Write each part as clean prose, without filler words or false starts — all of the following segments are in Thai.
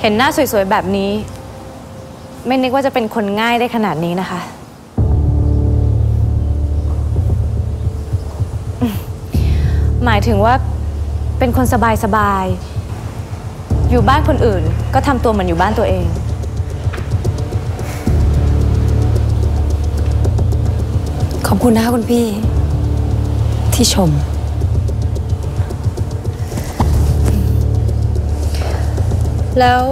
เห็นหน้าสวยๆแบบนี้ไม่นึกว่าจะเป็นคนง่ายได้ขนาดนี้นะคะหมายถึงว่าเป็นคนสบายๆอยู่บ้านคนอื่นก็ทำตัวเหมือนอยู่บ้านตัวเองขอบคุณนะคะคุณพี่ที่ชมแล้ว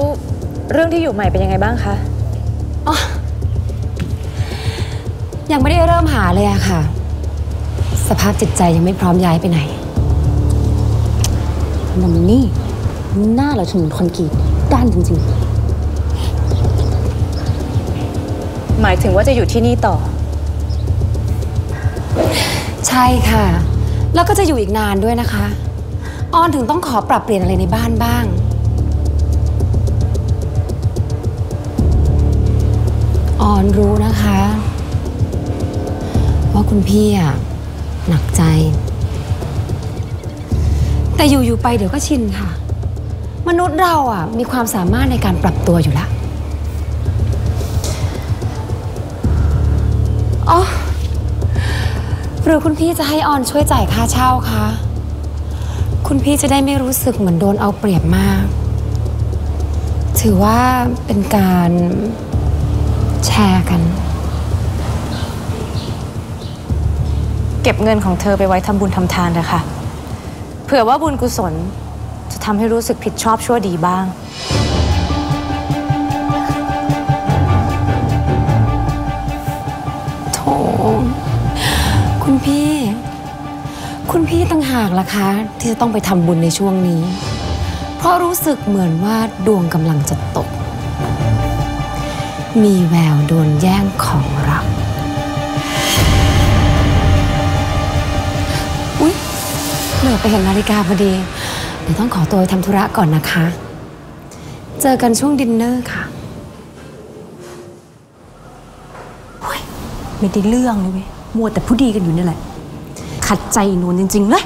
เรื่องที่อยู่ใหม่เป็นยังไงบ้างคะอ๋อยังไม่ได้เริ่มหาเลยอะค่ะสภาพจิตใจยังไม่พร้อมย้ายไปไหนมันนี่หน้าเราถึงคนกรีดด้านจริงๆหมายถึงว่าจะอยู่ที่นี่ต่อใช่ค่ะแล้วก็จะอยู่อีกนานด้วยนะคะออนถึงต้องขอปรับเปลี่ยนอะไรในบ้านบ้างออนรู้นะคะว่าคุณพี่อะหนักใจแต่อยู่ๆไปเดี๋ยวก็ชินค่ะมนุษย์เราอ่ะมีความสามารถในการปรับตัวอยู่ละอ๋อหรือคุณพี่จะให้ออนช่วยจ่ายค่าเช่าคะคุณพี่จะได้ไม่รู้สึกเหมือนโดนเอาเปรียบมากถือว่าเป็นการแชร์กันเก็บเงินของเธอไปไว้ทำบุญทำทานนะคะเผื่อว่าบุญกุศลจะทำให้รู้สึกผิดชอบชั่วดีบ้างโถคุณพี่ต่างหากล่ะคะที่จะต้องไปทำบุญในช่วงนี้เพราะรู้สึกเหมือนว่าดวงกำลังจะตกมีแววโดนแย่งของรักเหลือไปเห็นนาฬิกาพอดีเดี๋ยวต้องขอตัวไปทำธุระก่อนนะคะเจอกันช่วงดินเนอร์ค่ะไม่ได้เรื่องเลยมัวแต่ผู้ดีกันอยู่นี่แหละขัดใจนวลจริงๆเลย